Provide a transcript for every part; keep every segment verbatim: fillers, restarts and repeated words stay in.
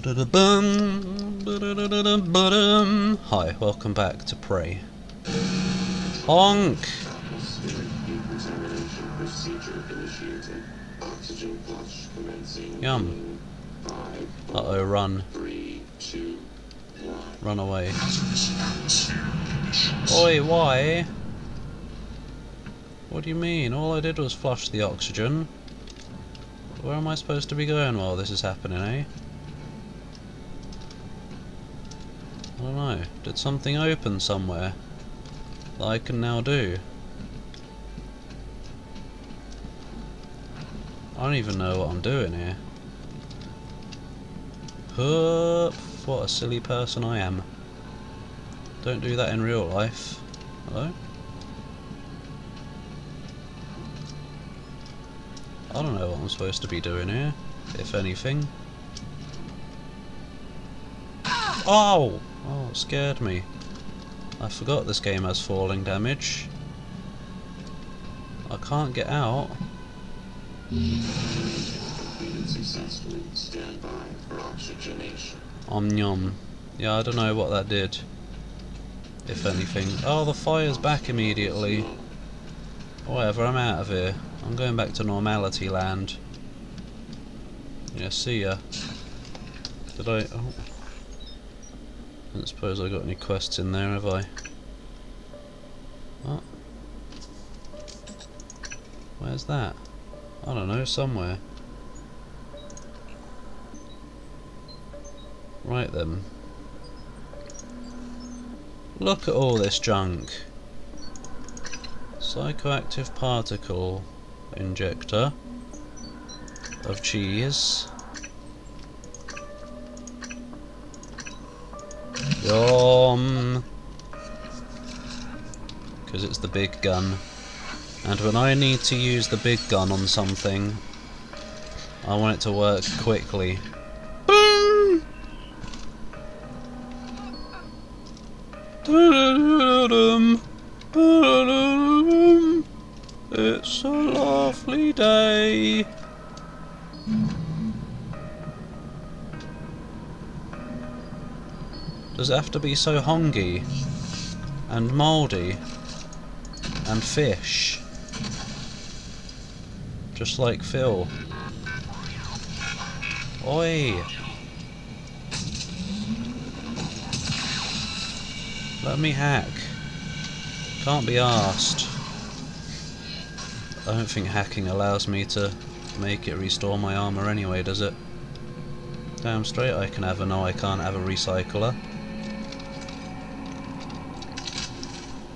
Hi, welcome back to Prey. Honk! Yum. Uh oh, run. Run away. Oi, why? What do you mean? All I did was flush the oxygen. Where am I supposed to be going while this is happening, eh? I don't know. Did something open somewhere that I can now do? I don't even know what I'm doing here. Hup, what a silly person I am. Don't do that in real life. Hello? I don't know what I'm supposed to be doing here, if anything. Oh! Oh, it scared me. I forgot this game has falling damage. I can't get out. Om nom. Yeah, I don't know what that did, if anything. Oh, the fire's back immediately. Whatever, I'm out of here. I'm going back to normality land. Yeah, see ya. Did I... Oh. I don't suppose I got any quests in there, have I? What? Where's that? I don't know, somewhere. Right then. Look at all this junk. Psychoactive particle injector of cheese. Yum! Because it's the big gun. And when I need to use the big gun on something, I want it to work quickly. Boom! It's a lovely day. Does it have to be so hongy and mouldy and fish? Just like Phil. Oi! Let me hack. Can't be arsed. I don't think hacking allows me to make it restore my armour anyway, does it? Damn straight I can have a... No, I can't have a recycler.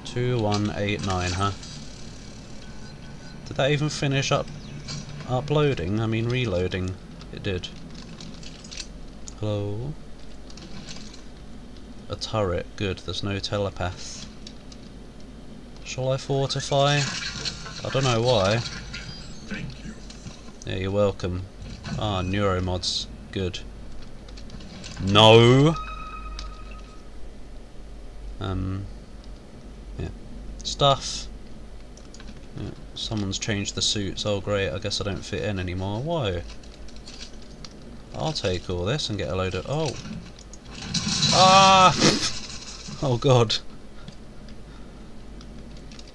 two one eight nine, huh? Did that even finish up... uploading? I mean reloading. It did. Hello? A turret. Good. There's no telepath. Shall I fortify? I don't know why. Thank you. Yeah, you're welcome. Ah, neuromods. Good. No! Um... Yeah. Stuff! Yeah. Someone's changed the suits. Oh great, I guess I don't fit in anymore. Whoa! I'll take all this and get a load of... Oh! Ah! Oh god.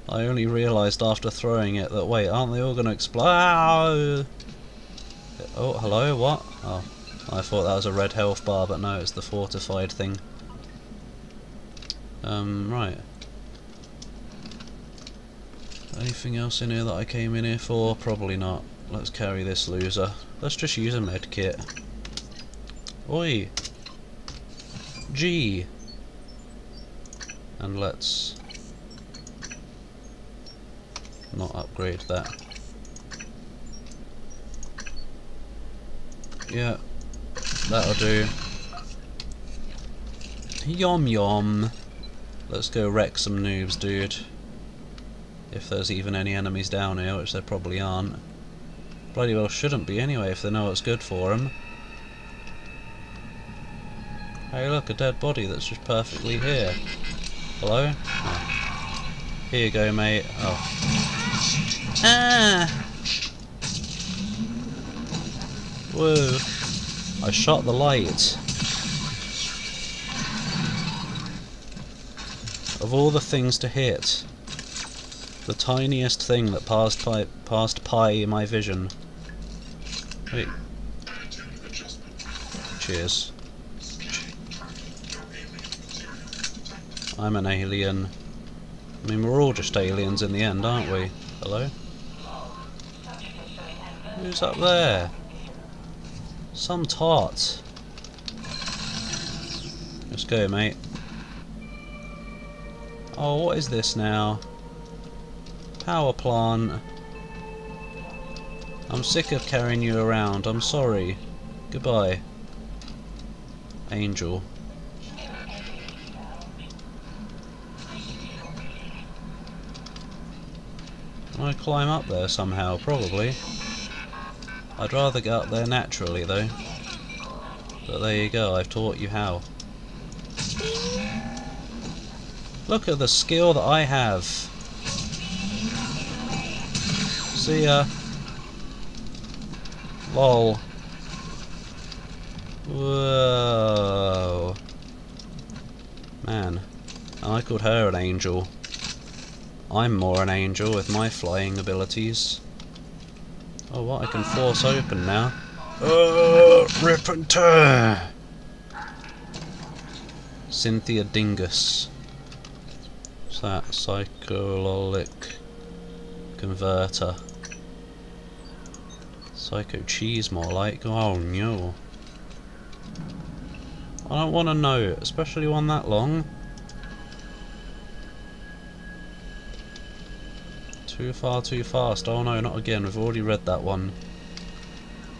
I only realised after throwing it that, wait, aren't they all going to explode? Oh, hello, what? Oh, I thought that was a red health bar, but no, it's the fortified thing. Um, right. Anything else in here that I came in here for? Probably not. Let's carry this loser. Let's just use a med kit. Oi! G! And let's... not upgrade that. Yeah, that'll do. Yum yum. Let's go wreck some noobs, dude. If there's even any enemies down here, which there probably aren't. Bloody well shouldn't be anyway if they know what's good for them. Hey look, a dead body that's just perfectly here. Hello? Oh. Here you go, mate. Oh. Ah! Whoa. I shot the light. Of all the things to hit, the tiniest thing that passed by, passed by my vision. Wait. Cheers. I'm an alien. I mean, we're all just aliens in the end, aren't we? Hello? Who's up there? Some tart. Let's go, mate. Oh, what is this now? Power plant. I'm sick of carrying you around. I'm sorry. Goodbye. Angel. Can I climb up there somehow? Probably. I'd rather go up there naturally, though. But there you go. I've taught you how. Look at the skill that I have. See ya. Lol. Whoa. Man. I called her an angel. I'm more an angel with my flying abilities. Oh, what? I can force open now. Oh, rip and tear! Cynthia Dingus. That psychologic converter. Psycho cheese, more like. Oh no. I don't want to know, especially one that long. Too far, too fast. Oh no, not again. We've already read that one.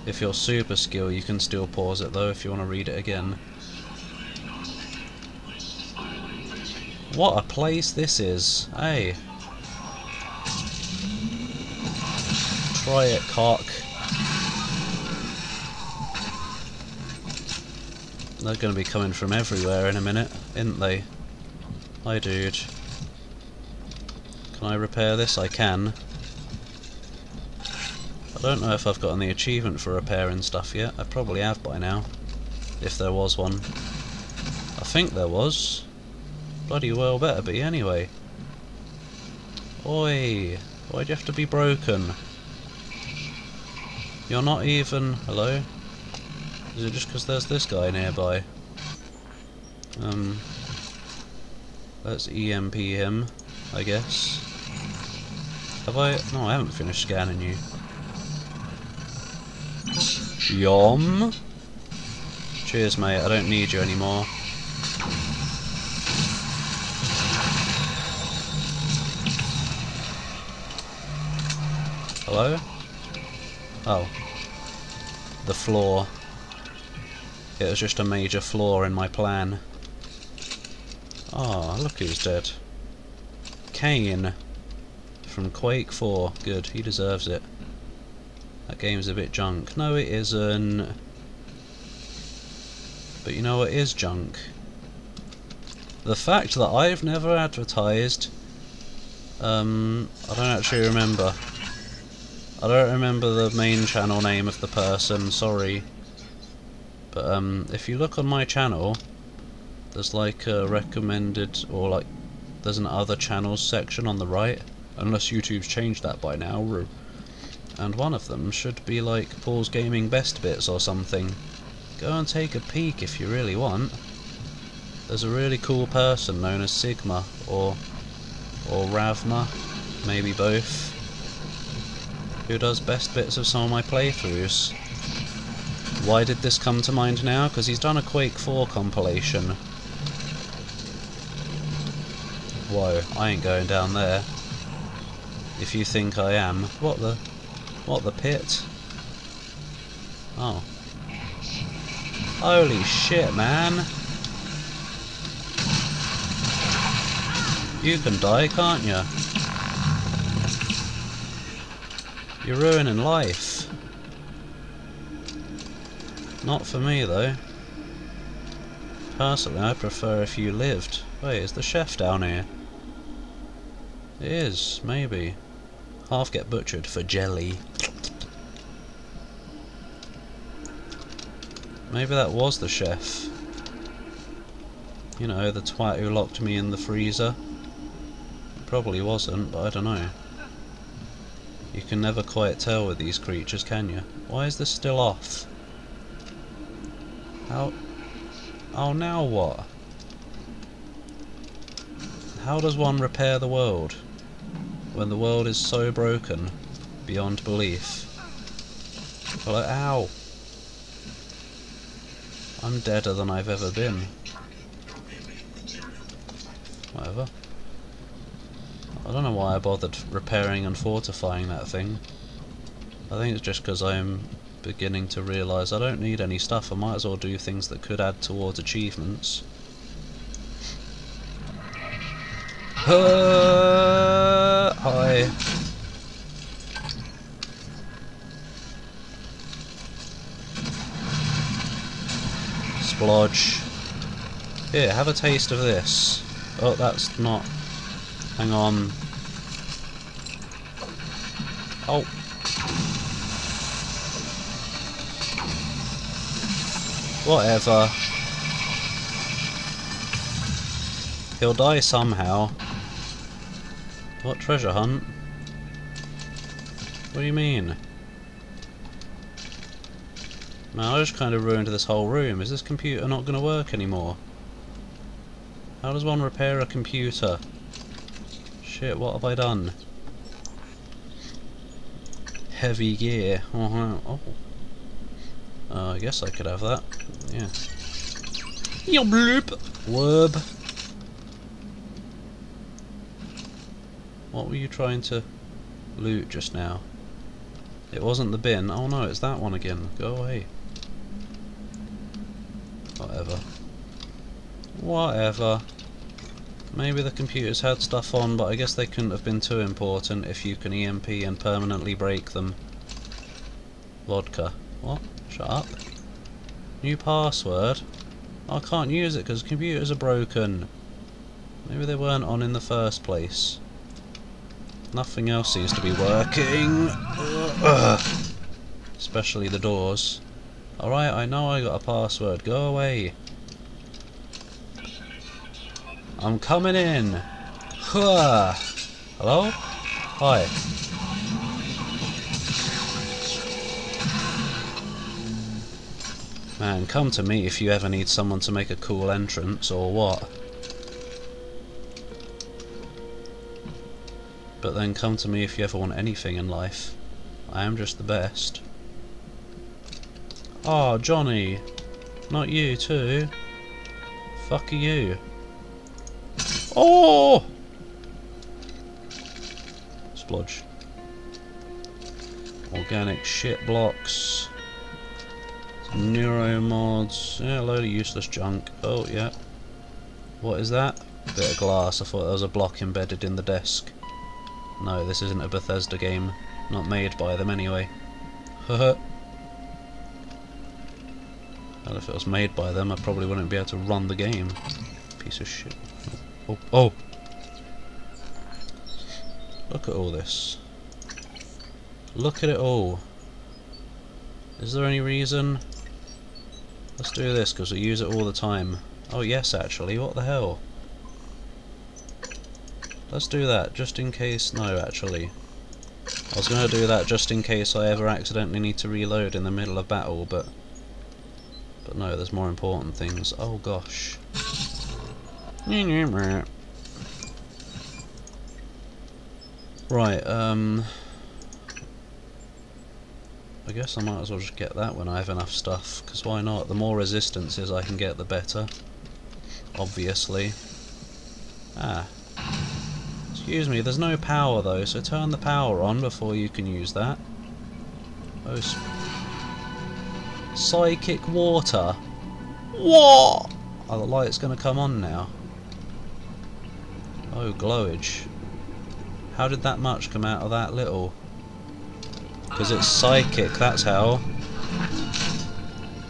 If you're super skill, you can still pause it though if you want to read it again. What a place this is, hey. Try it, cock. They're going to be coming from everywhere in a minute, ain't they? Hi, dude. Can I repair this? I can. I don't know if I've gotten the achievement for repairing stuff yet. I probably have by now. If there was one. I think there was. Bloody well better be, anyway. Oi! Why'd you have to be broken? You're not even... Hello? Is it just because there's this guy nearby? Um... Let's E M P him, I guess. Have I... No, I haven't finished scanning you. Yum! Cheers, mate. I don't need you anymore. Hello? Oh. The flaw. It was just a major flaw in my plan. Ah, oh, look who's dead. Kane. From Quake four. Good, he deserves it. That game's a bit junk. No, it isn't. But you know what is junk? The fact that I've never advertised... Um, I don't actually remember. I don't remember the main channel name of the person, sorry. But um, if you look on my channel, there's like a recommended, or like, there's an other channels section on the right. Unless YouTube's changed that by now. And one of them should be like Paul's Gaming Best Bits or something. Go and take a peek if you really want. There's a really cool person known as Sigma, or, or Ravna, maybe both. Who does best bits of some of my playthroughs. Why did this come to mind now? Because he's done a Quake four compilation. Whoa, I ain't going down there. If you think I am. What the... What the pit? Oh. Holy shit, man! You can die, can't you? You're ruining life. Not for me, though. Personally, I prefer if you lived. Wait, is the chef down here? It is, maybe. Half get butchered for jelly. Maybe that was the chef. You know, the twat who locked me in the freezer. Probably wasn't, but I don't know. You can never quite tell with these creatures, can you? Why is this still off? How... Oh, now what? How does one repair the world when the world is so broken beyond belief? Well, ow! I'm deader than I've ever been. Whatever. I don't know why I bothered repairing and fortifying that thing. I think it's just because I'm beginning to realise I don't need any stuff. I might as well do things that could add towards achievements. Uh, hi. Splodge. Here, have a taste of this. Oh, that's not... Hang on. Oh. Whatever. He'll die somehow. What treasure hunt? What do you mean? Man, I just kind of ruined this whole room. Is this computer not going to work anymore? How does one repair a computer? Shit, what have I done? Heavy gear. Uh-huh. Oh. Uh, I guess I could have that. Yeah. Yo bloop! Werb. What were you trying to loot just now? It wasn't the bin. Oh no, it's that one again. Go away. Whatever. Whatever. Maybe the computers had stuff on, but I guess they couldn't have been too important if you can E M P and permanently break them. Vodka. What? Shut up. New password? I can't use it because computers are broken. Maybe they weren't on in the first place. Nothing else seems to be working. Ugh. Especially the doors. Alright, I know I got a password. Go away. I'm coming in! Huh. Hello? Hi. Man, come to me if you ever need someone to make a cool entrance, or what. But then come to me if you ever want anything in life. I am just the best. Oh, Johnny! Not you, too! Fuck are you! Oh! Splodge. Organic shit blocks. Neuromods. Yeah, a load of useless junk. Oh, yeah. What is that? Bit of glass. I thought there was a block embedded in the desk. No, this isn't a Bethesda game. Not made by them anyway. Well, if it was made by them, I probably wouldn't be able to run the game. Piece of shit. Oh, oh! Look at all this. Look at it all. Is there any reason? Let's do this, because we use it all the time. Oh yes, actually, what the hell? Let's do that, just in case... No, actually. I was going to do that just in case I ever accidentally need to reload in the middle of battle, but... But no, there's more important things. Oh gosh. Right, um... I guess I might as well just get that when I have enough stuff, because why not? The more resistances I can get, the better. Obviously. Ah. Excuse me, there's no power though, so turn the power on before you can use that. Oh, sp psychic water! What? Oh, the light's gonna come on now. Oh, glowage. How did that much come out of that little? Because it's psychic, that's how.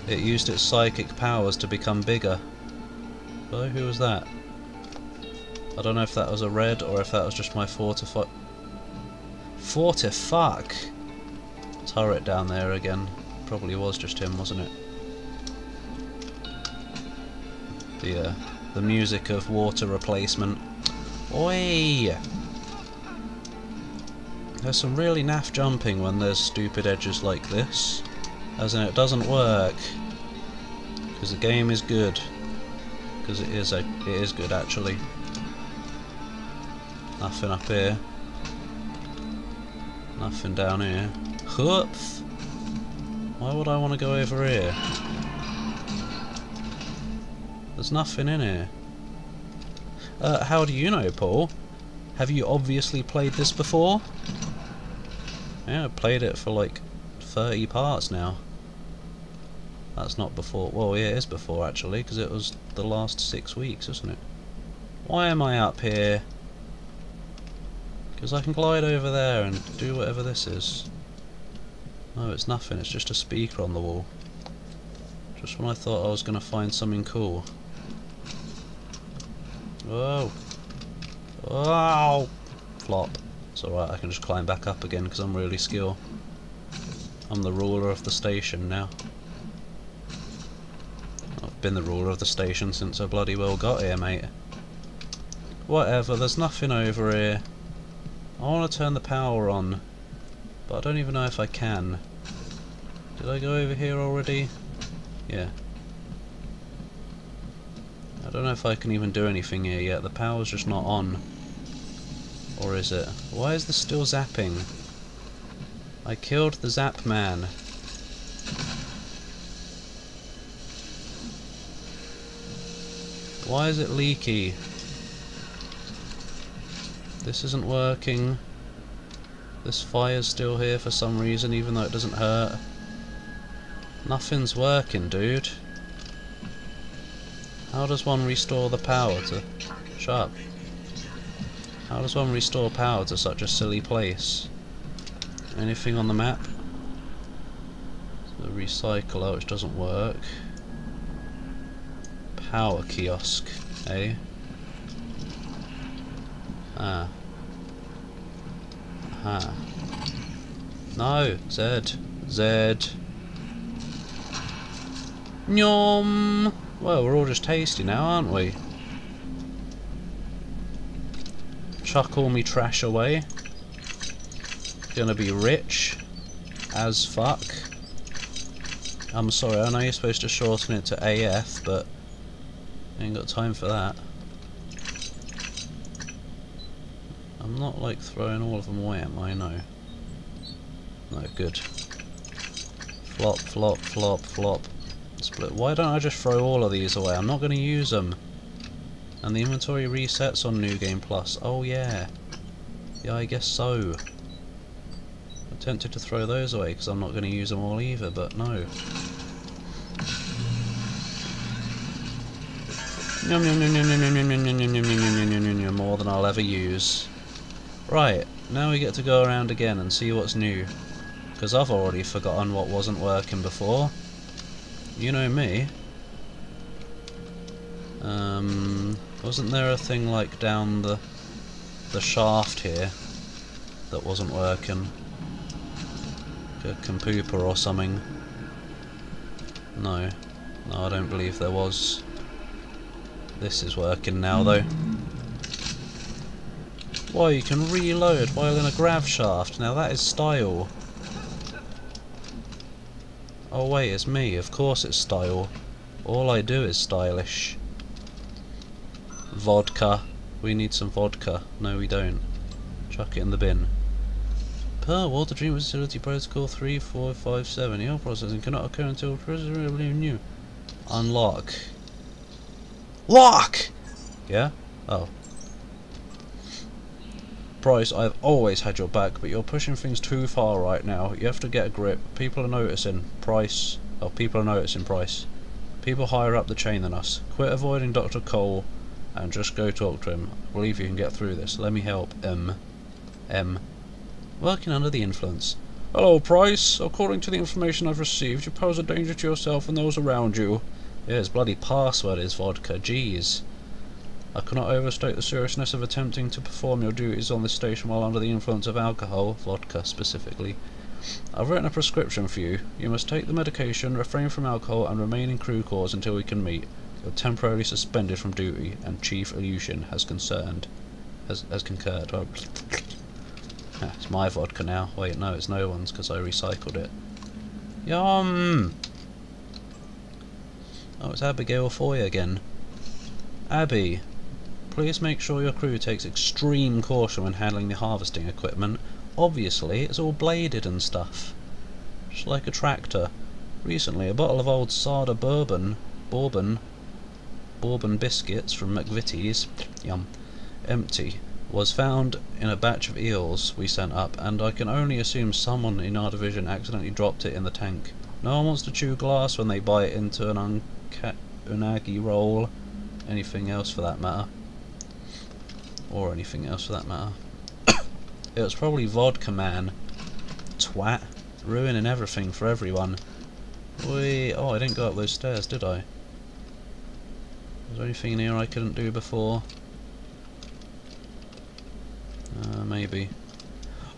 It used its psychic powers to become bigger. Oh, who was that? I don't know if that was a red or if that was just my fortifi- Fortifuck! Turret down there again. Probably was just him, wasn't it? The, uh, the music of water replacement. Oi! There's some really naff jumping when there's stupid edges like this. As in, it doesn't work. Because the game is good. Because it is, a, it is good, actually. Nothing up here. Nothing down here. Whoops! Why would I want to go over here? There's nothing in here. Uh, how do you know, Paul? Have you obviously played this before? Yeah, I've played it for like thirty parts now. That's not before. Well, yeah, it is before, actually, because it was the last six weeks, isn't it? Why am I up here? Because I can glide over there and do whatever this is. No, it's nothing. It's just a speaker on the wall. Just when I thought I was going to find something cool. Whoa. Oh! Flop. It's alright, I can just climb back up again because I'm really skilled. I'm the ruler of the station now. I've been the ruler of the station since I bloody well got here, mate. Whatever, there's nothing over here. I want to turn the power on, but I don't even know if I can. Did I go over here already? Yeah. I don't know if I can even do anything here yet. The power's just not on. Or is it? Why is this still zapping? I killed the zap man. Why is it leaky? This isn't working. This fire's still here for some reason, even though it doesn't hurt. Nothing's working, dude. How does one restore the power to... Shut up. How does one restore power to such a silly place? Anything on the map? The recycler, which doesn't work. Power kiosk, eh? Ah. Aha. No! Z. Z. Nyom! Well, we're all just tasty now, aren't we? Chuck all me trash away. Gonna be rich as fuck. I'm sorry, I know you're supposed to shorten it to A F, but I ain't got time for that. I'm not like throwing all of them away, am I? No. No, good. Flop, flop, flop, flop. Split. Why don't I just throw all of these away? I'm not going to use them. And the inventory resets on New Game Plus. Oh yeah. Yeah, I guess so. I'm tempted to throw those away because I'm not going to use them all either, but no. More than I'll ever use. Right, now we get to go around again and see what's new. Because I've already forgotten what wasn't working before. You know me. Um, wasn't there a thing like down the the shaft here that wasn't working? A compooper or something? No, no, I don't believe there was. This is working now though. Whoa, you can reload while in a grav shaft. Now that is style. Oh wait, it's me, of course it's style. All I do is stylish. Vodka. We need some vodka. No we don't. Chuck it in the bin. Per water treatment facility protocol three four five seven, eel processing cannot occur until presumably new. Unlock. Lock! Yeah? Oh. Bryce, I've always had your back, but you're pushing things too far right now. You have to get a grip. People are noticing. Price. Oh, people are noticing, Price. People higher up the chain than us. Quit avoiding Doctor Cole and just go talk to him. I believe you can get through this. Let me help. M. M. Working under the influence. Hello, Price. According to the information I've received, you pose a danger to yourself and those around you. Yeah, his bloody password is vodka. Jeez. I cannot overstate the seriousness of attempting to perform your duties on this station while under the influence of alcohol, vodka specifically. I've written a prescription for you. You must take the medication, refrain from alcohol, and remain in crew quarters until we can meet. but temporarily suspended from duty, and Chief Aleutian has concerned has, has concurred. Oh, yeah, it's my vodka now. Wait, no, it's no one's because I recycled it. Yum! Oh, it's Abigail Foy again. Abby, please make sure your crew takes extreme caution when handling the harvesting equipment. Obviously, it's all bladed and stuff. Just like a tractor. Recently, a bottle of old Sada bourbon, bourbon, bourbon biscuits from McVitie's, yum, empty, was found in a batch of eels we sent up, and I can only assume someone in our division accidentally dropped it in the tank. No one wants to chew glass when they bite into an unca unagi roll, anything else for that matter, or anything else for that matter. It was probably Vodka Man, twat, ruining everything for everyone. We oh, I didn't go up those stairs, did I? Was there anything in here I couldn't do before? Uh, maybe.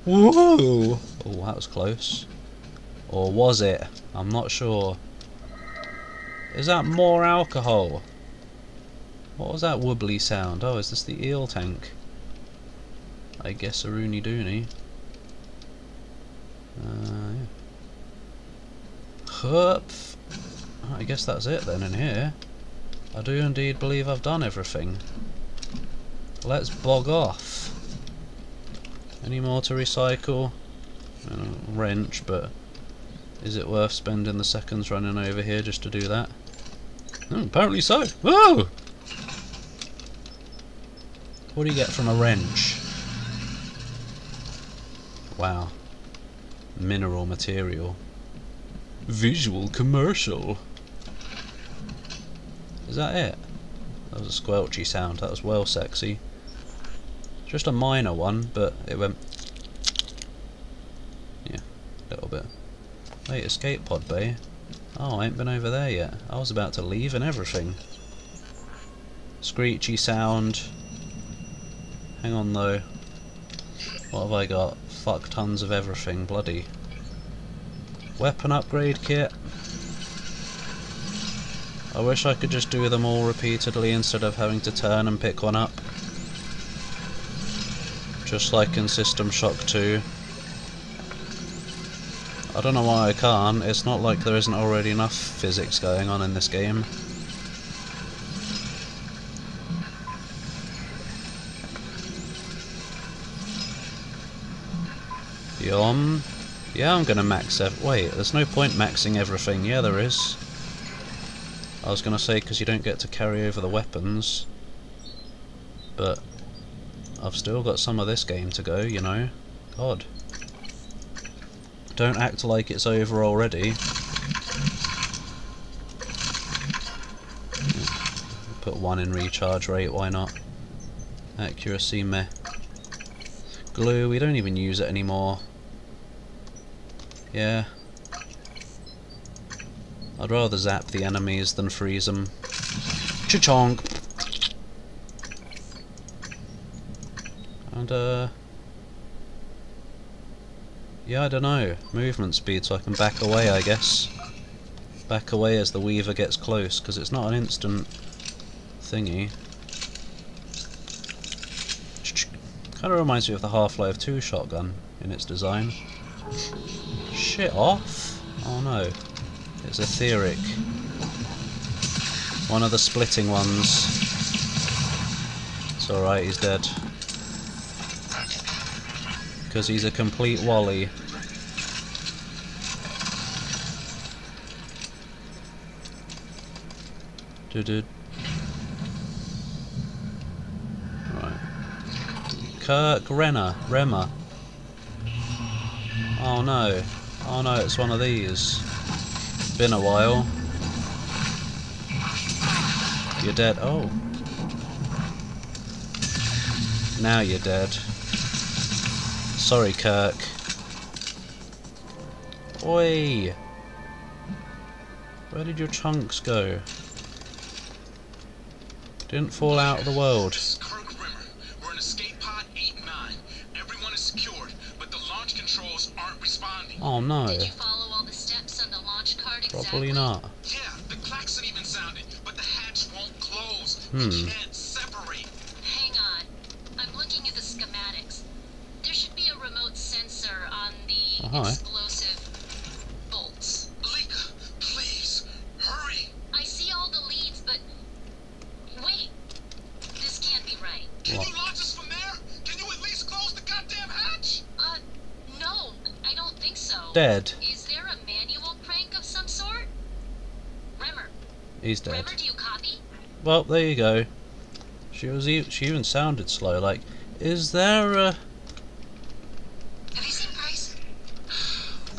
Whoa! Oh, that was close. Or was it? I'm not sure. Is that more alcohol? What was that wobbly sound? Oh, is this the eel tank? I guess a Rooney Dooney. Uh, yeah. I guess that's it then in here. I do indeed believe I've done everything. Let's bog off. Any more to recycle? Uh, wrench, but is it worth spending the seconds running over here just to do that? Oh, apparently so. Whoa! What do you get from a wrench? Wow. Mineral material. Visual commercial. Is that it? That was a squelchy sound. That was well sexy. Just a minor one, but it went. Yeah, a little bit. Wait, escape pod bay. Oh, I ain't been over there yet. I was about to leave and everything. Screechy sound. Hang on though. What have I got? Fuck tons of everything. Bloody. Weapon upgrade kit. I wish I could just do them all repeatedly instead of having to turn and pick one up. Just like in System Shock two. I don't know why I can't. It's not like there isn't already enough physics going on in this game. Yum. Yeah, I'm gonna max ev- wait, there's no point maxing everything. Yeah, there is. I was gonna say, because you don't get to carry over the weapons. But I've still got some of this game to go, you know. God. Don't act like it's over already. Put one in recharge rate, why not? Accuracy, meh. Glue, we don't even use it anymore. Yeah. I'd rather zap the enemies than freeze them. Cha-chonk! And, uh... yeah, I don't know. Movement speed, so I can back away, I guess. Back away as the Weaver gets close, because it's not an instant thingy. Kind of reminds me of the Half-Life two shotgun in its design. Shit off! Oh no, it's etheric. One of the splitting ones. It's alright, he's dead. Because he's a complete wally. Doo-doo. Right. Kirk Renner. Remmer. Oh no. Oh no, it's one of these. Been a while. You're dead. Oh. Now you're dead. Sorry, Kirk. Oi! Where did your chunks go? Didn't fall out of the world. Oh no. Did you follow all the steps on the launch card exactly? Probably not. Yeah, the klaxon even sounded, but the hatch won't Hmm. It can't separate. Hang on. I'm looking at the schematics. There should be a remote sensor on the uh-huh. explosive bolts. Lika, please, hurry. I see all the leads, but wait. This can't be right. Can what? you launch us from there? Can you at least close the goddamn hatch? Uh, no, I don't think so. Dead. Is there a manual crank of some sort? Remmer. He's dead. Remmer, do you copy? Well, there you go. She was even, she even sounded slow. Like, is there a? Have you seen Price?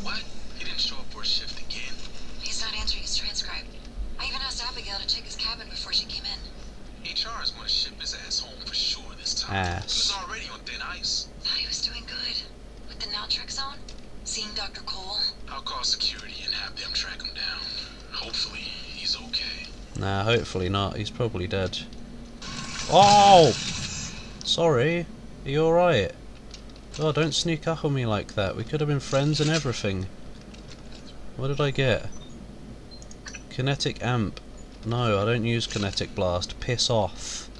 What? He didn't show up for his shift again. He's not answering his transcribe. I even asked Abigail to check his cabin before she came in. H R is going to ship his ass home for sure this time. Ass. He was already on thin ice. Thought he was doing good with the Naltrexone. Seeing Doctor Cole. I'll call security and have them track him down. Hopefully, he's okay. Nah, hopefully not. He's probably dead. Oh! Sorry. Are you alright? Oh, don't sneak up on me like that. We could have been friends and everything. What did I get? Kinetic amp. No, I don't use kinetic blast. Piss off.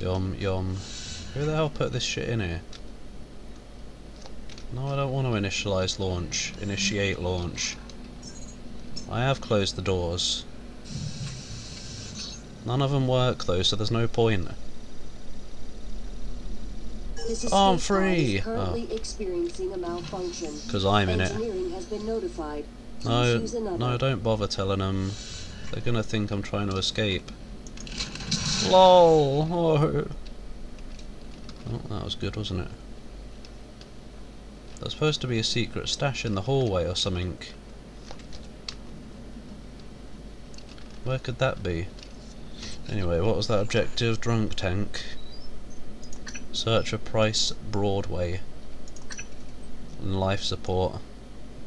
Yum, yum. Who the hell put this shit in here? No, I don't want to initialize launch. Initiate launch. I have closed the doors. None of them work though, so there's no point. Oh, I'm free! Oh. Because I'm in it. No, no, don't bother telling them. They're gonna think I'm trying to escape. LOL! Oh, oh that was good, wasn't it? There's supposed to be a secret stash in the hallway or something. Where could that be? Anyway, what was that objective? Drunk tank. Search for Price Broadway. And life support.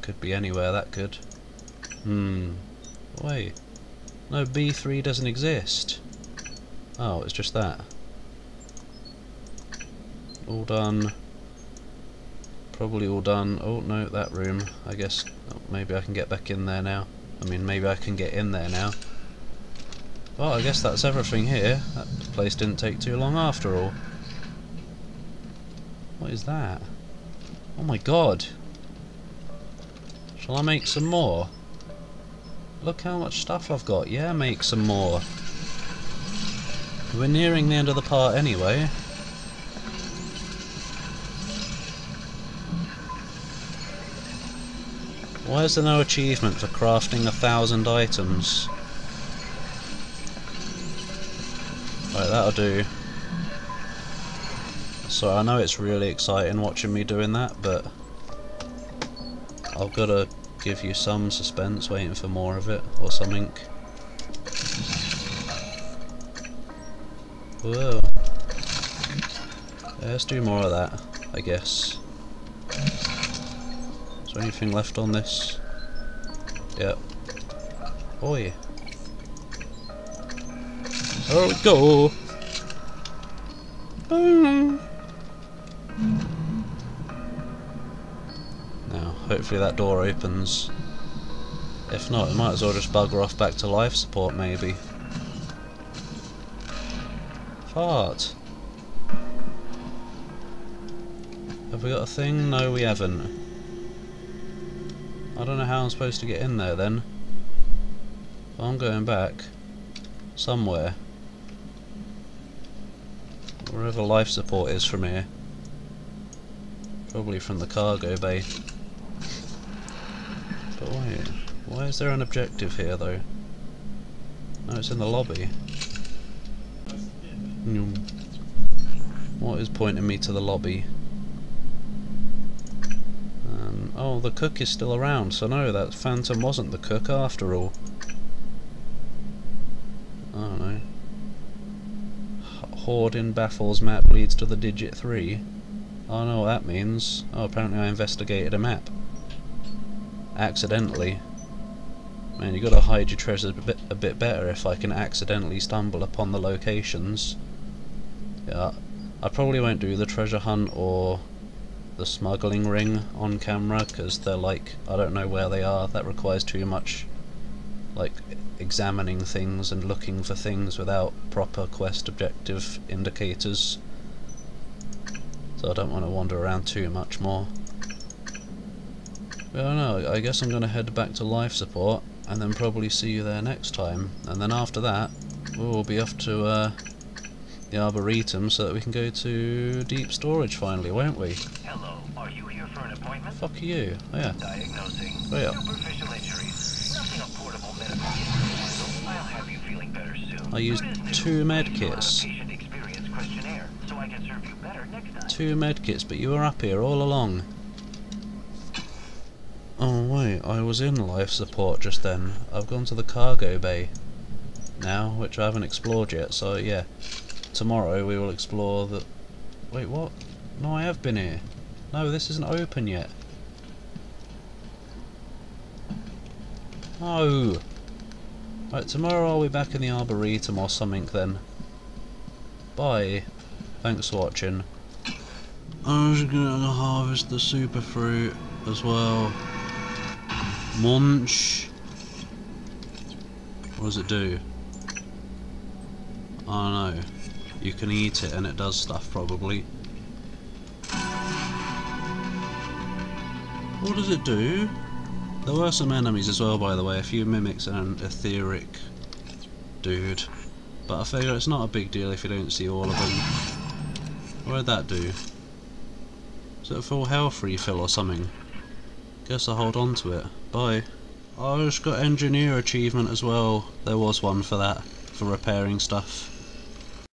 Could be anywhere, that could. Hmm. Wait. No, B three doesn't exist. Oh, it's just that. All done. Probably all done. Oh no, that room. I guess oh, maybe I can get back in there now. I mean, maybe I can get in there now. Well, I guess that's everything here. That place didn't take too long after all. What is that? Oh my god! Shall I make some more? Look how much stuff I've got. Yeah, make some more. We're nearing the end of the part anyway. Why is there no achievement for crafting a thousand items? Right, that'll do. So I know it's really exciting watching me doing that, but I've got to give you some suspense waiting for more of it, or something. Whoa. Yeah, let's do more of that, I guess. Is there anything left on this? Yep. Oi. There we go. Boom. Now, hopefully that door opens. If not, we might as well just bugger off back to life support, maybe. Fart. Have we got a thing? No, we haven't. I don't know how I'm supposed to get in there then. I'm going back somewhere. Wherever life support is from here. Probably from the cargo bay. But wait, why is there an objective here though? No, it's in the lobby. What is pointing me to the lobby? Oh, the cook is still around, so no, that phantom wasn't the cook after all. I don't know. Hoarding baffles map leads to the digit three. I don't know what that means. Oh, apparently I investigated a map. Accidentally. Man, you've got to hide your treasures a bit, a bit better if I can accidentally stumble upon the locations. Yeah, I probably won't do the treasure hunt or the smuggling ring on camera because they're like, I don't know where they are, that requires too much like examining things and looking for things without proper quest objective indicators. So I don't want to wander around too much more. But I don't know, I guess I'm going to head back to life support and then probably see you there next time. And then after that, we'll be off to uh, the Arboretum so that we can go to deep storage finally, won't we? Hello, are you here for an appointment? Fuck you, oh, yeah. Diagnosing superficial injuries. Nothing on portable medical instruments. I'll have you feeling better soon. I used two medkits. Two medkits, but you were up here all along. Oh wait, I was in life support just then. I've gone to the cargo bay now, which I haven't explored yet, so yeah. Tomorrow we will explore the... Wait, what? No, I have been here. No, this isn't open yet. No! Right, tomorrow I'll be back in the Arboretum or something then. Bye. Thanks for watching. I'm just gonna harvest the super fruit as well. Munch. What does it do? I don't know. You can eat it and it does stuff probably. What does it do? There were some enemies as well, by the way, a few mimics and an etheric dude. But I figure it's not a big deal if you don't see all of them. What did that do? Is it a full health refill or something? Guess I'll hold on to it. Bye. I just got engineer achievement as well. There was one for that, for repairing stuff.